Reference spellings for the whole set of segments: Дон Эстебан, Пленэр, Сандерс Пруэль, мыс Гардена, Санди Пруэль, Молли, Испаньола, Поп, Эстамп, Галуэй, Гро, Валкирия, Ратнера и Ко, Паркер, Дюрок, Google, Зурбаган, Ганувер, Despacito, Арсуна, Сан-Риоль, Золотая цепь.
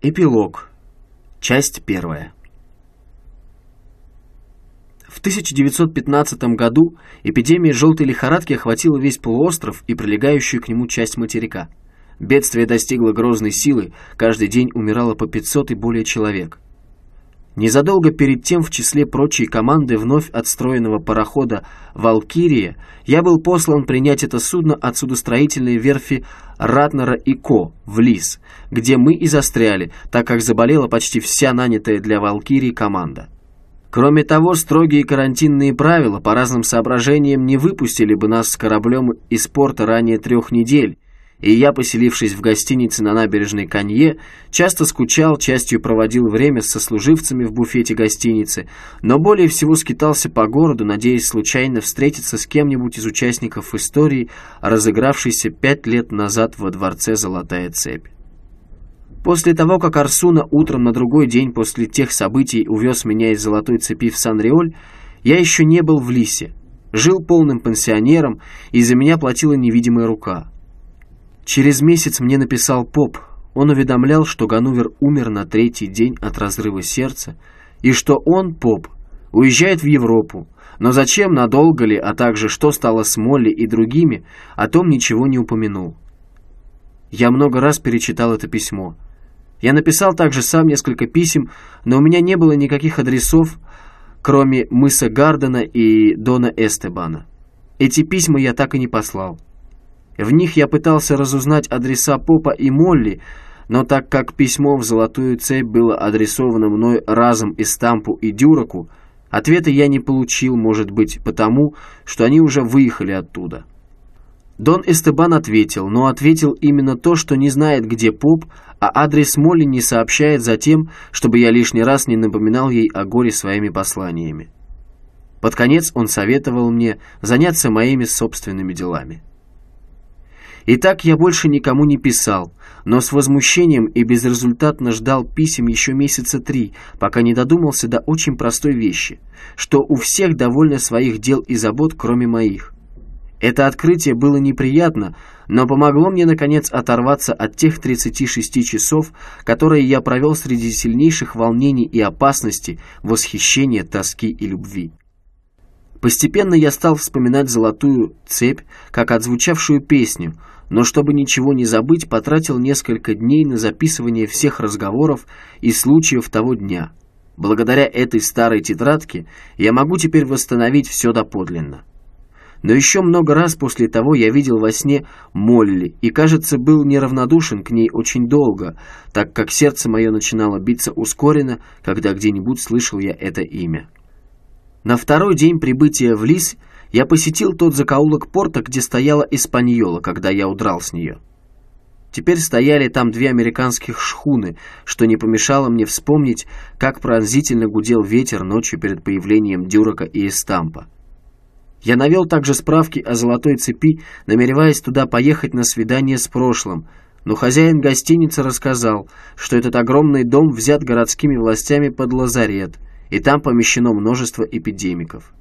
Эпилог. Часть первая. В 1915 году эпидемия желтой лихорадки охватила весь полуостров и прилегающую к нему часть материка. Бедствие достигло грозной силы, каждый день умирало по 500 и более человек. Незадолго перед тем в числе прочей команды вновь отстроенного парохода «Валкирия» я был послан принять это судно от судостроительной верфи Ратнера и Ко в Лис, где мы и застряли, так как заболела почти вся нанятая для «Валкирии» команда. Кроме того, строгие карантинные правила по разным соображениям не выпустили бы нас с кораблем из порта ранее 3 недель, и я, поселившись в гостинице на набережной Канье, часто скучал, частью проводил время с сослуживцами в буфете гостиницы, но более всего скитался по городу, надеясь случайно встретиться с кем-нибудь из участников истории, разыгравшейся 5 лет назад во дворце «Золотая цепь». После того, как Арсуна утром на другой день после тех событий увез меня из «Золотой цепи» в Сан-Риоль, я еще не был в Лисе, жил полным пансионером, и за меня платила невидимая рука. Через месяц мне написал Поп. Он уведомлял, что Ганувер умер на 3-й день от разрыва сердца, и что он, Поп, уезжает в Европу. Но зачем, надолго ли, а также что стало с Молли и другими, о том ничего не упомянул. Я много раз перечитал это письмо. Я написал также сам несколько писем, но у меня не было никаких адресов, кроме мыса Гардена и Дона Эстебана. Эти письма я так и не послал. В них я пытался разузнать адреса Попа и Молли, но так как письмо в «Золотую цепь» было адресовано мной разом Эстампу и Дюроку, ответа я не получил, может быть, потому, что они уже выехали оттуда. Дон Эстебан ответил, но ответил именно то, что не знает, где Поп, а адрес Молли не сообщает затем, чтобы я лишний раз не напоминал ей о горе своими посланиями. Под конец он советовал мне заняться моими собственными делами. Итак, я больше никому не писал, но с возмущением и безрезультатно ждал писем еще месяца 3, пока не додумался до очень простой вещи, что у всех довольно своих дел и забот, кроме моих. Это открытие было неприятно, но помогло мне, наконец, оторваться от тех 36 часов, которые я провел среди сильнейших волнений и опасностей, восхищения, тоски и любви. Постепенно я стал вспоминать «Золотую цепь» как отзвучавшую песню, но чтобы ничего не забыть, потратил несколько дней на записывание всех разговоров и случаев того дня. Благодаря этой старой тетрадке я могу теперь восстановить все доподлинно. Но еще много раз после того я видел во сне Молли и, кажется, был неравнодушен к ней очень долго, так как сердце мое начинало биться ускоренно, когда где-нибудь слышал я это имя. На 2-й день прибытия в Лис я посетил тот закоулок порта, где стояла Испаньола, когда я удрал с нее. Теперь стояли там 2 американских шхуны, что не помешало мне вспомнить, как пронзительно гудел ветер ночью перед появлением Дюрока и Эстампа. Я навел также справки о «Золотой цепи», намереваясь туда поехать на свидание с прошлым, но хозяин гостиницы рассказал, что этот огромный дом взят городскими властями под лазарет, и там помещено множество эпидемиков.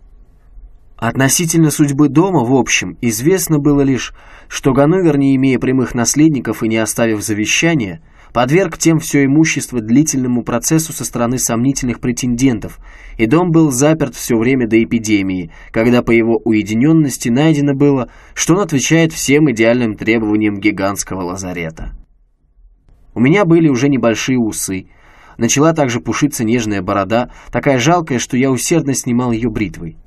Относительно судьбы дома, в общем, известно было лишь, что Ганувер, не имея прямых наследников и не оставив завещания, подверг тем все имущество длительному процессу со стороны сомнительных претендентов, и дом был заперт все время до эпидемии, когда по его уединенности найдено было, что он отвечает всем идеальным требованиям гигантского лазарета. У меня были уже небольшие усы, начала также пушиться нежная борода, такая жалкая, что я усердно снимал ее бритвой.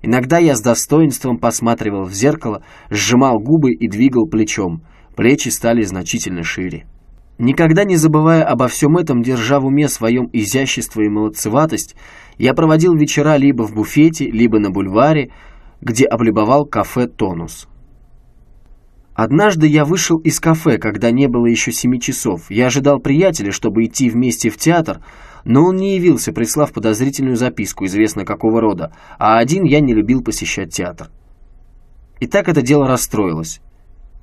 Иногда я с достоинством посматривал в зеркало, сжимал губы и двигал плечом, плечи стали значительно шире. Никогда не забывая обо всем этом, держа в уме своем изящество и молодцеватость, я проводил вечера либо в буфете, либо на бульваре, где облюбовал кафе «Тонус». Однажды я вышел из кафе, когда не было еще 7 часов. Я ожидал приятеля, чтобы идти вместе в театр, но он не явился, прислав подозрительную записку, известно какого рода, а один я не любил посещать театр. И так это дело расстроилось.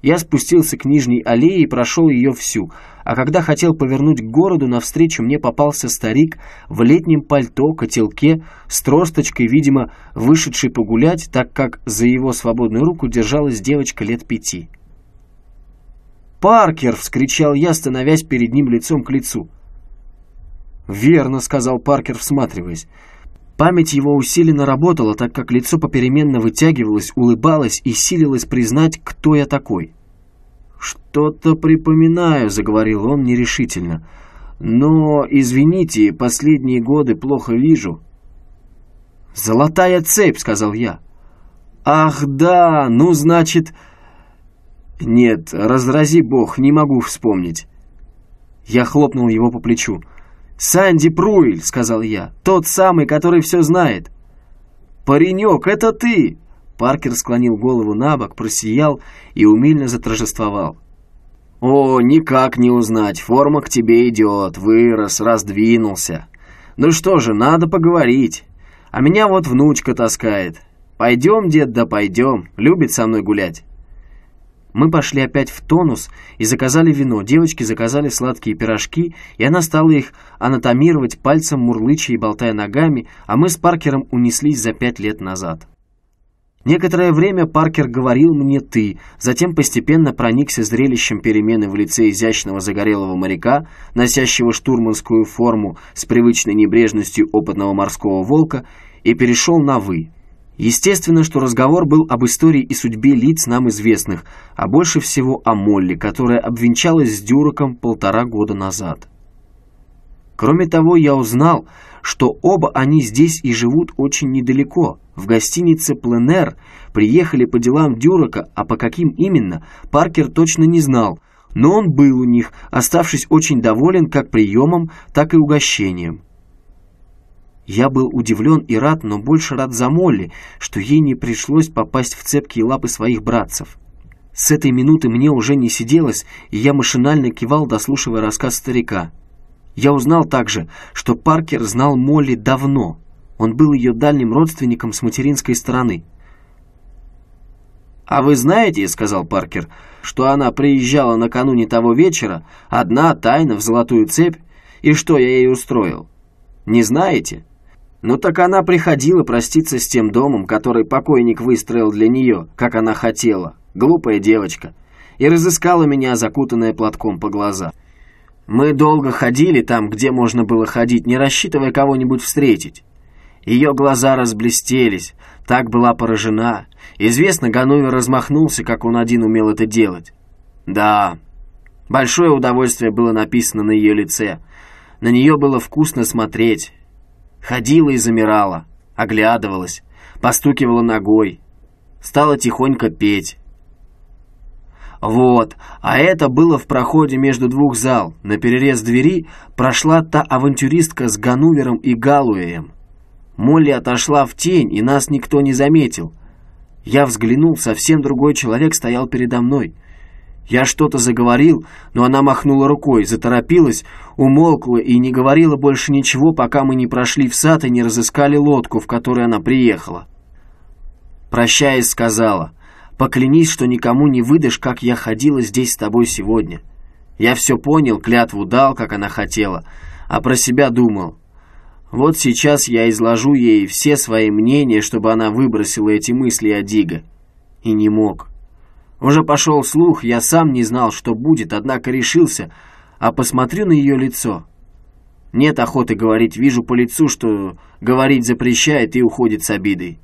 Я спустился к Нижней аллее и прошел ее всю, а когда хотел повернуть к городу, навстречу мне попался старик в летнем пальто, котелке, с тросточкой, видимо, вышедший погулять, так как за его свободную руку держалась девочка лет 5. «Паркер!» — вскричал я, становясь перед ним лицом к лицу. «Верно», — сказал Паркер, всматриваясь. Память его усиленно работала, так как лицо попеременно вытягивалось, улыбалось и силилось признать, кто я такой. «Что-то припоминаю», — заговорил он нерешительно. «Но, извините, последние годы плохо вижу». «Золотая цепь», — сказал я. «Ах, да, ну, значит...» «Нет, разрази бог, не могу вспомнить». Я хлопнул его по плечу. «Санди Пруэль», — сказал я, — «тот самый, который все знает». «Паренек, это ты!» Паркер склонил голову на бок, просиял и умильно заторжествовал. «О, никак не узнать, форма к тебе идет, вырос, раздвинулся. Ну что же, надо поговорить. А меня вот внучка таскает. Пойдем, дед, да пойдем, любит со мной гулять». Мы пошли опять в тонус и заказали вино. Девочки заказали сладкие пирожки, и она стала их анатомировать пальцем, мурлыча и болтая ногами, а мы с Паркером унеслись за 5 лет назад. Некоторое время Паркер говорил мне «ты», затем постепенно проникся зрелищем перемены в лице изящного загорелого моряка, носящего штурманскую форму с привычной небрежностью опытного морского волка, и перешел на «вы». Естественно, что разговор был об истории и судьбе лиц нам известных, а больше всего о Молли, которая обвенчалась с Дюроком 1,5 года назад. Кроме того, я узнал, что оба они здесь и живут очень недалеко. В гостинице «Пленэр» приехали по делам Дюрока, а по каким именно, Паркер точно не знал, но он был у них, оставшись очень доволен как приемом, так и угощением. Я был удивлен и рад, но больше рад за Молли, что ей не пришлось попасть в цепкие лапы своих братцев. С этой минуты мне уже не сиделось, и я машинально кивал, дослушивая рассказ старика. Я узнал также, что Паркер знал Молли давно. Он был ее дальним родственником с материнской стороны. «А вы знаете, — сказал Паркер, — что она приезжала накануне того вечера, одна тайно в Золотую цепь, и что я ей устроил? Не знаете? Ну так она приходила проститься с тем домом, который покойник выстроил для нее, как она хотела, глупая девочка, и разыскала меня, закутанная платком по глаза. Мы долго ходили там, где можно было ходить, не рассчитывая кого-нибудь встретить. Ее глаза разблестелись, так была поражена. Известно, Ганувер размахнулся, как он один умел это делать. Да, большое удовольствие было написано на ее лице. На нее было вкусно смотреть. Ходила и замирала, оглядывалась, постукивала ногой, стала тихонько петь. Вот, а это было в проходе между двух зал. На перерез двери прошла та авантюристка с Ганувером и Галуэем. Молли отошла в тень, и нас никто не заметил. Я взглянул, совсем другой человек стоял передо мной. Я что-то заговорил, но она махнула рукой, заторопилась, умолкла и не говорила больше ничего, пока мы не прошли в сад и не разыскали лодку, в которой она приехала. Прощаясь, сказала: «Поклянись, что никому не выдашь, как я ходила здесь с тобой сегодня». Я все понял, клятву дал, как она хотела, а про себя думал: вот сейчас я изложу ей все свои мнения, чтобы она выбросила эти мысли о Диго. И не мог. Уже пошел слух, я сам не знал, что будет, однако решился, а посмотрю на ее лицо. Нет охоты говорить, вижу по лицу, что говорить запрещает и уходит с обидой.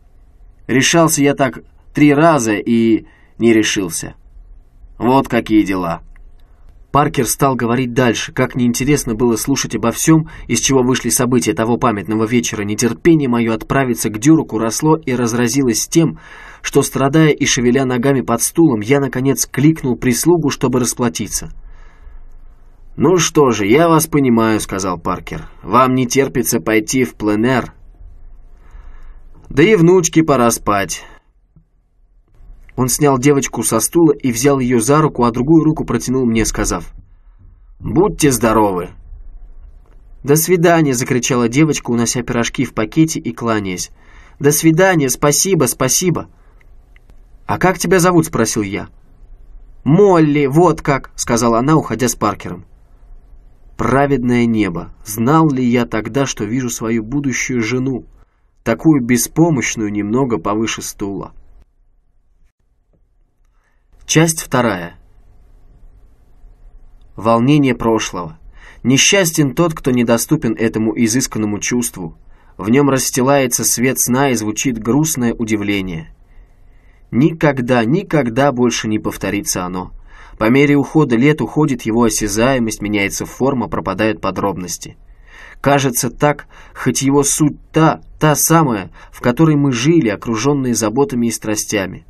Решался я так 3 раза и не решился. Вот какие дела». Паркер стал говорить дальше, как неинтересно было слушать обо всем, из чего вышли события того памятного вечера. Нетерпение мое отправиться к Дюроку росло и разразилось тем, что, страдая и шевеля ногами под стулом, я, наконец, кликнул прислугу, чтобы расплатиться. «Ну что же, я вас понимаю», — сказал Паркер. «Вам не терпится пойти в Пленэр. Да и внучке пора спать». Он снял девочку со стула и взял ее за руку, а другую руку протянул мне, сказав: «Будьте здоровы!» «До свидания!» — закричала девочка, унося пирожки в пакете и кланяясь. «До свидания! Спасибо, спасибо!» «А как тебя зовут?» — спросил я. «Молли, вот как!» — сказала она, уходя с Паркером. Праведное небо! Знал ли я тогда, что вижу свою будущую жену, такую беспомощную, немного повыше стула? Часть 2. Волнение прошлого. Несчастен тот, кто недоступен этому изысканному чувству. В нем расстилается свет сна и звучит грустное удивление. Никогда, никогда больше не повторится оно. По мере ухода лет уходит его осязаемость, меняется форма, пропадают подробности. Кажется так, хоть его суть та самая, в которой мы жили, окруженные заботами и страстями.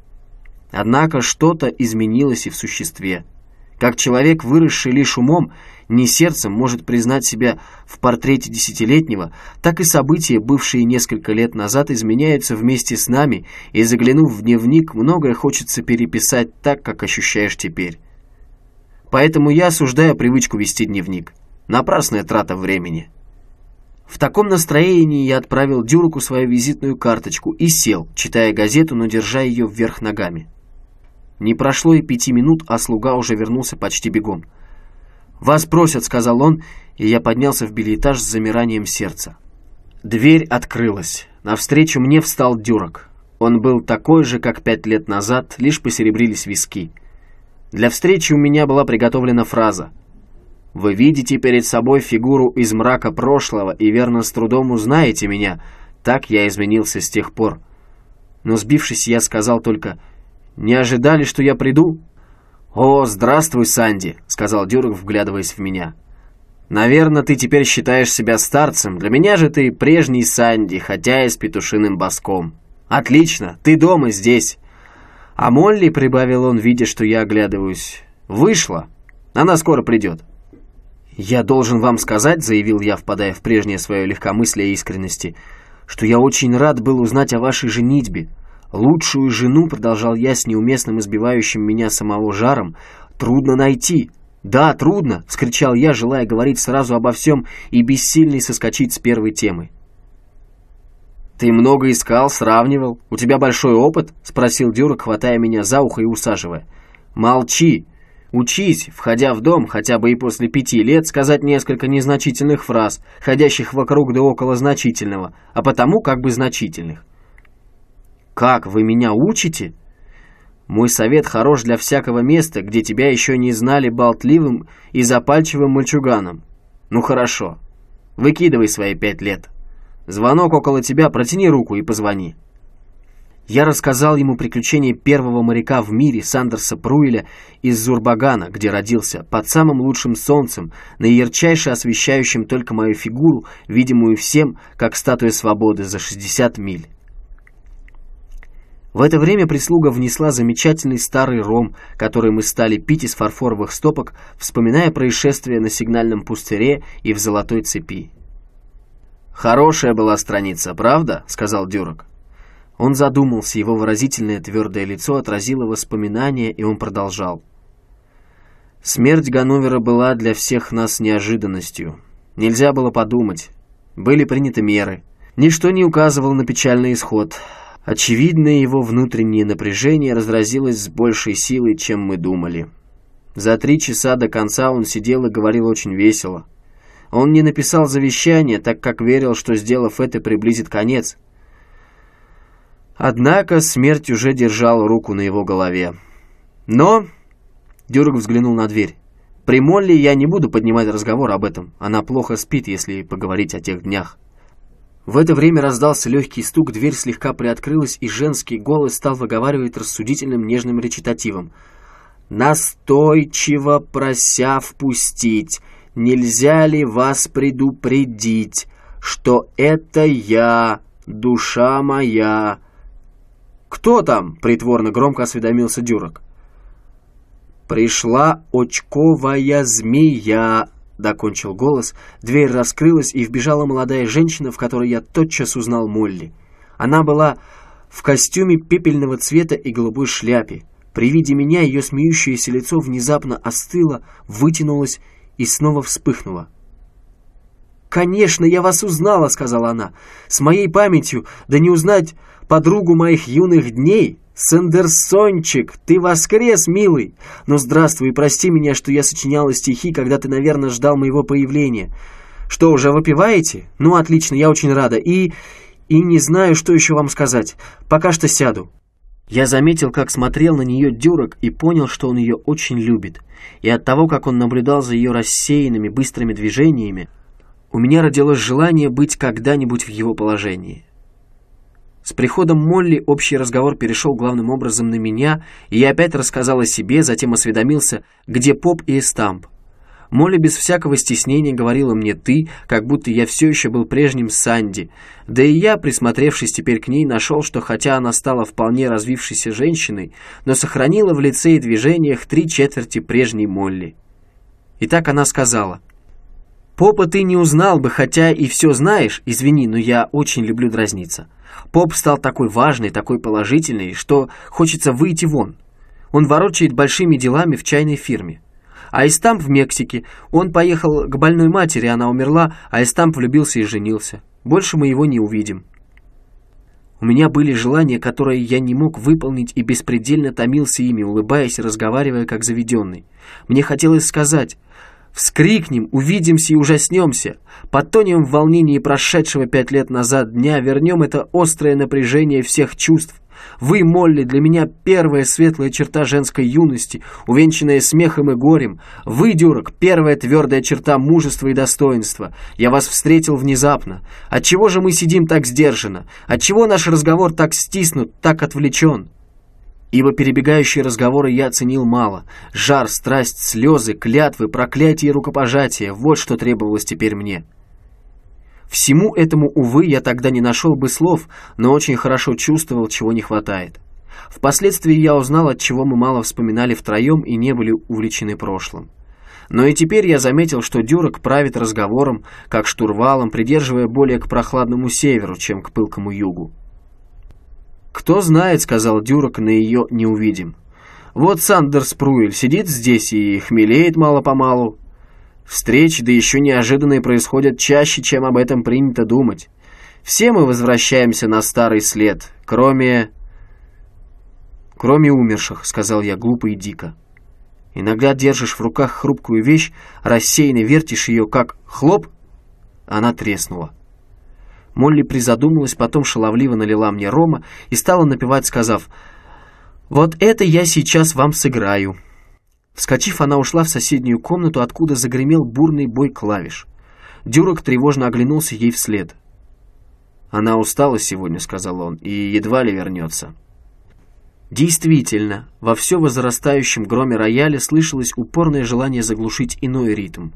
Однако что-то изменилось и в существе. Как человек, выросший лишь умом, не сердцем, может признать себя в портрете десятилетнего, так и события, бывшие несколько лет назад, изменяются вместе с нами, и, заглянув в дневник, многое хочется переписать так, как ощущаешь теперь. Поэтому я осуждаю привычку вести дневник. Напрасная трата времени. В таком настроении я отправил Дюроку свою визитную карточку и сел, читая газету, но держа ее вверх ногами. Не прошло и 5 минут, а слуга уже вернулся почти бегом. «Вас просят», — сказал он, и я поднялся в бельэтаж с замиранием сердца. Дверь открылась. Навстречу мне встал Дюрок. Он был такой же, как 5 лет назад, лишь посеребрились виски. Для встречи у меня была приготовлена фраза: «Вы видите перед собой фигуру из мрака прошлого и, верно, с трудом узнаете меня. Так я изменился с тех пор». Но, сбившись, я сказал только: «Не ожидали, что я приду?» «О, здравствуй, Санди», — сказал Дюрок, вглядываясь в меня. «Наверное, ты теперь считаешь себя старцем. Для меня же ты прежний Санди, хотя и с петушиным боском». «Отлично, ты дома, здесь». «А Молли», — прибавил он, видя, что я оглядываюсь, — «вышла. Она скоро придет». «Я должен вам сказать», — заявил я, впадая в прежнее свое легкомыслие и искренности, «что я очень рад был узнать о вашей женитьбе. Лучшую жену», — продолжал я с неуместным избивающим меня самого жаром, — «трудно найти». «Да, трудно», — вскричал я, желая говорить сразу обо всем и бессильный соскочить с первой темы. «Ты много искал, сравнивал. У тебя большой опыт?» — спросил Дюрок, хватая меня за ухо и усаживая. «Молчи. Учись, входя в дом, хотя бы и после 5 лет, сказать несколько незначительных фраз, ходящих вокруг да около значительного, а потому как бы значительных». «Как, вы меня учите?» «Мой совет хорош для всякого места, где тебя еще не знали болтливым и запальчивым мальчуганом». «Ну хорошо. Выкидывай свои 5 лет. Звонок около тебя, протяни руку и позвони». Я рассказал ему приключения первого моряка в мире, Сандерса Пруэля из Зурбагана, где родился, под самым лучшим солнцем, наярчайше освещающим только мою фигуру, видимую всем, как статуя свободы, за 60 миль. В это время прислуга внесла замечательный старый ром, который мы стали пить из фарфоровых стопок, вспоминая происшествия на сигнальном пустыре и в Золотой цепи. «Хорошая была страница, правда?» — сказал Дюрок. Он задумался, его выразительное твердое лицо отразило воспоминания, и он продолжал. «Смерть Ганувера была для всех нас неожиданностью. Нельзя было подумать. Были приняты меры. Ничто не указывало на печальный исход. Очевидно, его внутреннее напряжение разразилось с большей силой, чем мы думали. За 3 часа до конца он сидел и говорил очень весело. Он не написал завещание, так как верил, что, сделав это, приблизит конец. Однако смерть уже держала руку на его голове. Но...» Дюрок взглянул на дверь. «При Молли я не буду поднимать разговор об этом. Она плохо спит, если поговорить о тех днях». В это время раздался легкий стук, дверь слегка приоткрылась, и женский голос стал выговаривать рассудительным нежным речитативом: «Настойчиво прося впустить, нельзя ли вас предупредить, что это я, душа моя?» «Кто там?» — притворно громко осведомился Дюрок. «Пришла очковая змея», — докончил голос. Дверь раскрылась, и вбежала молодая женщина, в которой я тотчас узнал Молли. Она была в костюме пепельного цвета и голубой шляпе. При виде меня ее смеющееся лицо внезапно остыло, вытянулось и снова вспыхнуло. «Конечно, я вас узнала», — сказала она. «С моей памятью, да не узнать подругу моих юных дней. Сандерсончик, ты воскрес, милый! Ну, здравствуй, прости меня, что я сочиняла стихи, когда ты, наверное, ждал моего появления. Что, уже выпиваете? Ну, отлично, я очень рада. И не знаю, что еще вам сказать. Пока что сяду». Я заметил, как смотрел на нее Дюрок, и понял, что он ее очень любит. И от того, как он наблюдал за ее рассеянными быстрыми движениями, у меня родилось желание быть когда-нибудь в его положении. С приходом Молли общий разговор перешел главным образом на меня, и я опять рассказал о себе, затем осведомился, где Поп и Эстамп. Молли без всякого стеснения говорила мне «ты», как будто я все еще был прежним Санди. Да и я, присмотревшись теперь к ней, нашел, что хотя она стала вполне развившейся женщиной, но сохранила в лице и движениях 3/4 прежней Молли. И так она сказала: «Попа ты не узнал бы, хотя и все знаешь, извини, но я очень люблю дразниться. Поп стал такой важный, такой положительный, что хочется выйти вон. Он ворочает большими делами в чайной фирме. А Истамп в Мексике. Он поехал к больной матери, она умерла, а Истамп влюбился и женился. Больше мы его не увидим». У меня были желания, которые я не мог выполнить, и беспредельно томился ими, улыбаясь и разговаривая как заведенный. Мне хотелось сказать: «Вскрикнем, увидимся и ужаснемся, потонем в волнении прошедшего 5 лет назад дня, вернем это острое напряжение всех чувств. Вы, Молли, для меня первая светлая черта женской юности, увенчанная смехом и горем. Вы, Дюрок, первая твердая черта мужества и достоинства. Я вас встретил внезапно. Отчего же мы сидим так сдержанно? Отчего наш разговор так стиснут, так отвлечен?» Ибо перебегающие разговоры я ценил мало. Жар, страсть, слезы, клятвы, проклятия и рукопожатия — вот что требовалось теперь мне. Всему этому, увы, я тогда не нашел бы слов, но очень хорошо чувствовал, чего не хватает. Впоследствии я узнал, от чего мы мало вспоминали втроем и не были увлечены прошлым. Но и теперь я заметил, что Дюрок правит разговором, как штурвалом, придерживая более к прохладному северу, чем к пылкому югу. «Кто знает, — сказал Дюрок, — на ее не увидим. Вот Санди Пруэль сидит здесь и хмелеет мало-помалу. Встречи, да еще неожиданные, происходят чаще, чем об этом принято думать. Все мы возвращаемся на старый след, кроме умерших», — сказал я глупо и дико. «Иногда держишь в руках хрупкую вещь, рассеянно вертишь ее, как хлоп, она треснула». Молли призадумалась, потом шаловливо налила мне рома и стала напевать, сказав: «Вот это я сейчас вам сыграю». Вскочив, она ушла в соседнюю комнату, откуда загремел бурный бой клавиш. Дюрок тревожно оглянулся ей вслед. «Она устала сегодня, — сказал он, — и едва ли вернется». Действительно, во все возрастающем громе рояля слышалось упорное желание заглушить иной ритм.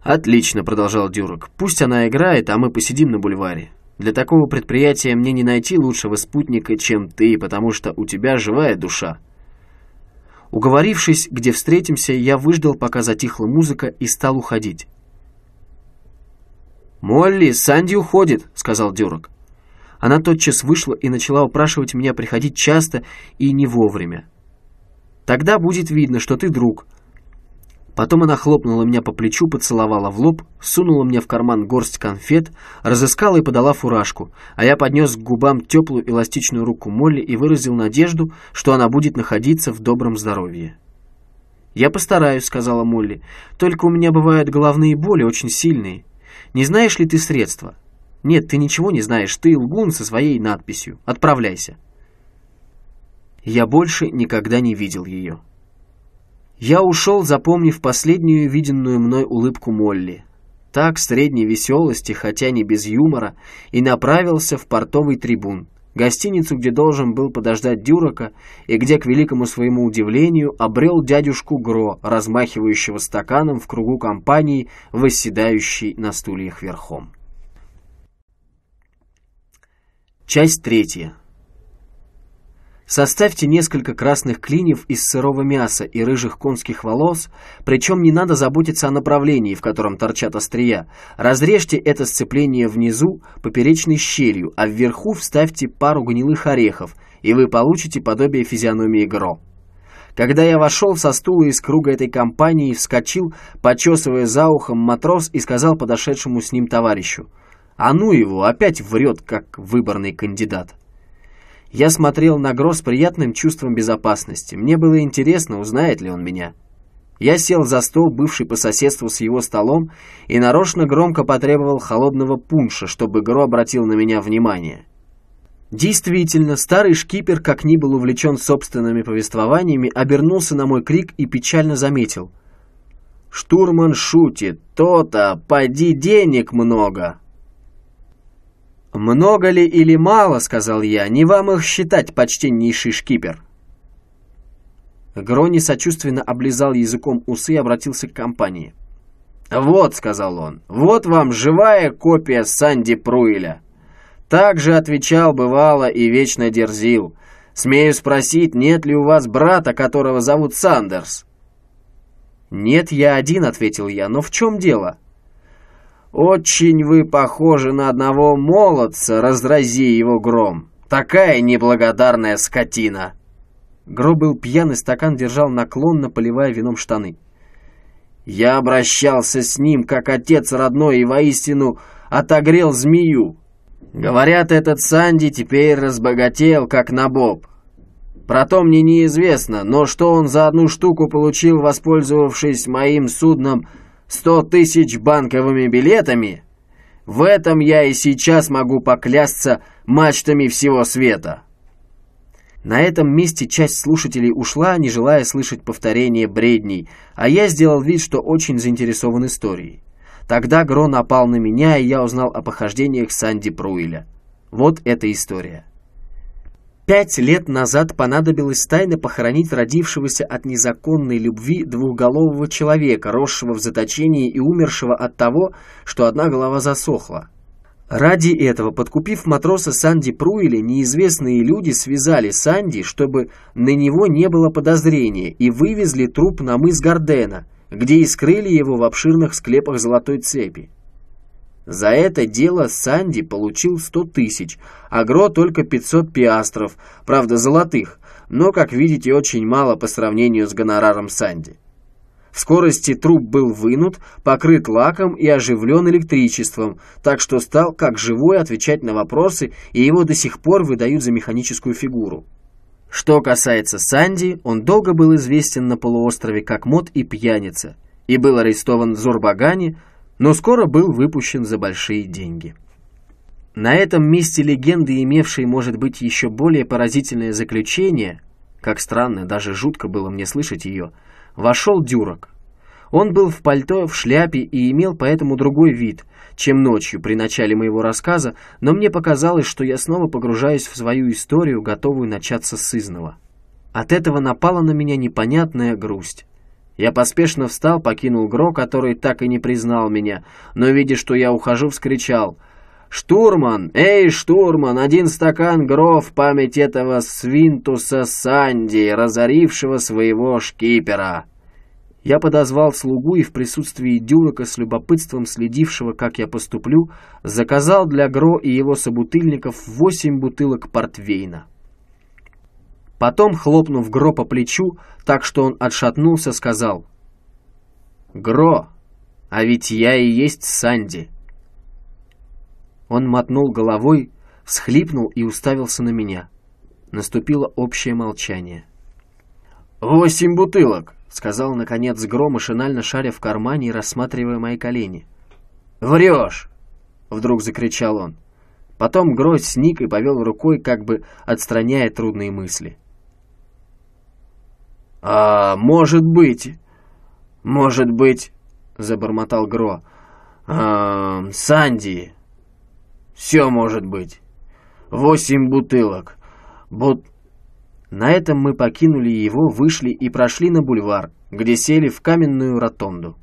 «Отлично, — продолжал Дюрок, — пусть она играет, а мы посидим на бульваре. Для такого предприятия мне не найти лучшего спутника, чем ты, потому что у тебя живая душа». Уговорившись, где встретимся, я выждал, пока затихла музыка, и стал уходить. «Молли, Санди уходит, — сказал Дюрок». Она тотчас вышла и начала упрашивать меня приходить часто и не вовремя. «Тогда будет видно, что ты друг». Потом она хлопнула меня по плечу, поцеловала в лоб, сунула мне в карман горсть конфет, разыскала и подала фуражку, а я поднес к губам теплую эластичную руку Молли и выразил надежду, что она будет находиться в добром здоровье. «Я постараюсь, — сказала Молли, — только у меня бывают головные боли, очень сильные. Не знаешь ли ты средства?» «Нет, ты ничего не знаешь, ты лгун со своей надписью. Отправляйся». Я больше никогда не видел ее. Я ушел, запомнив последнюю виденную мной улыбку Молли, так, средней веселости, хотя не без юмора, и направился в портовый трибун, гостиницу, где должен был подождать Дюрока, и где, к великому своему удивлению, обрел дядюшку Гро, размахивающего стаканом в кругу компании, восседающей на стульях верхом. Часть 3. Составьте несколько красных клиньев из сырого мяса и рыжих конских волос, причем не надо заботиться о направлении, в котором торчат острия. Разрежьте это сцепление внизу поперечной щелью, а вверху вставьте пару гнилых орехов, и вы получите подобие физиономии Гро. Когда я вошел со стула из круга этой компании, вскочил, почесывая за ухом, матрос и сказал подошедшему с ним товарищу: «А ну его, опять врет, как выборный кандидат». Я смотрел на Гро с приятным чувством безопасности. Мне было интересно, узнает ли он меня. Я сел за стол, бывший по соседству с его столом, и нарочно громко потребовал холодного пунша, чтобы Гро обратил на меня внимание. Действительно, старый шкипер, как ни был увлечен собственными повествованиями, обернулся на мой крик и печально заметил. «Штурман шутит. То-то, поди, денег много!» «Много ли или мало, — сказал я, — не вам их считать, почтеннейший шкипер!» Грони сочувственно облизал языком усы и обратился к компании. «Вот, — сказал он, — вот вам живая копия Санди Пруэля. Так же отвечал, бывало, и вечно дерзил. Смею спросить, нет ли у вас брата, которого зовут Сандерс?» «Нет, я один, — ответил я, — но в чем дело?» «Очень вы похожи на одного молодца, разрази его гром. Такая неблагодарная скотина!» Гро был пьян и стакан держал наклонно, поливая вином штаны. «Я обращался с ним, как отец родной, и воистину отогрел змею. Говорят, этот Санди теперь разбогател, как набоб. Про то мне неизвестно, но что он за одну штуку получил, воспользовавшись моим судном 100 тысяч банковыми билетами, в этом я и сейчас могу поклясться мачтами всего света». На этом месте часть слушателей ушла, не желая слышать повторения бредней, а я сделал вид, что очень заинтересован историей. Тогда Гро напал на меня, и я узнал о похождениях Санди Пруэля. Вот эта история. 5 лет назад понадобилось тайно похоронить родившегося от незаконной любви двухголового человека, росшего в заточении и умершего от того, что одна голова засохла. Ради этого, подкупив матроса Санди Пруэля, неизвестные люди связали Санди, чтобы на него не было подозрения, и вывезли труп на мыс Гардена, где и скрыли его в обширных склепах Золотой цепи. За это дело Санди получил 100 тысяч, а Гро только 500 пиастров, правда золотых, но, как видите, очень мало по сравнению с гонораром Санди. В скорости труп был вынут, покрыт лаком и оживлен электричеством, так что стал как живой отвечать на вопросы, и его до сих пор выдают за механическую фигуру. Что касается Санди, он долго был известен на полуострове как мод и пьяница, и был арестован в Зурбагане, но скоро был выпущен за большие деньги. На этом месте легенды, имевшей, может быть, еще более поразительное заключение, как странно, даже жутко было мне слышать ее, вошел Дюрок. Он был в пальто, в шляпе и имел поэтому другой вид, чем ночью при начале моего рассказа, но мне показалось, что я снова погружаюсь в свою историю, готовую начаться с изного. От этого напала на меня непонятная грусть. Я поспешно встал, покинул Гро, который так и не признал меня, но, видя, что я ухожу, вскричал: «Штурман! Эй, штурман! 1 стакан Гро в память этого свинтуса Санди, разорившего своего шкипера!» Я подозвал слугу и в присутствии Дюрока, с любопытством следившего, как я поступлю, заказал для Гро и его собутыльников 8 бутылок портвейна. Потом, хлопнув Гро по плечу, так что он отшатнулся, сказал: «Гро, а ведь я и есть Санди!» Он мотнул головой, всхлипнул и уставился на меня. Наступило общее молчание. «8 бутылок!» — сказал, наконец, Гро, машинально шаря в кармане и рассматривая мои колени. «Врешь!» — вдруг закричал он. Потом Гро сник и повел рукой, как бы отстраняя трудные мысли. «А может быть, — забормотал Гро, — Санди, все может быть. 8 бутылок. На этом мы покинули его, вышли и прошли на бульвар, где сели в каменную ротонду.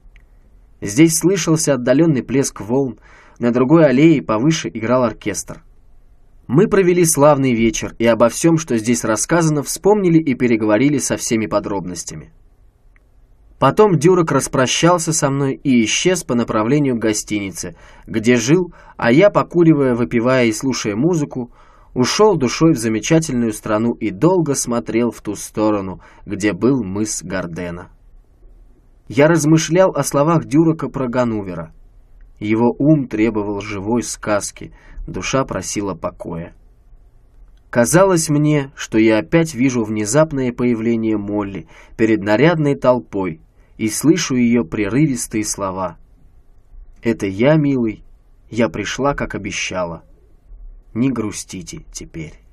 Здесь слышался отдаленный плеск волн, на другой аллее повыше играл оркестр. Мы провели славный вечер и обо всем, что здесь рассказано, вспомнили и переговорили со всеми подробностями. Потом Дюрок распрощался со мной и исчез по направлению к гостинице, где жил, а я, покуривая, выпивая и слушая музыку, ушел душой в замечательную страну и долго смотрел в ту сторону, где был мыс Гардена. Я размышлял о словах Дюрока про Ганувера. Его ум требовал живой сказки, душа просила покоя. Казалось мне, что я опять вижу внезапное появление Молли перед нарядной толпой и слышу ее прерывистые слова: «Это я, милый, я пришла, как обещала. Не грустите теперь.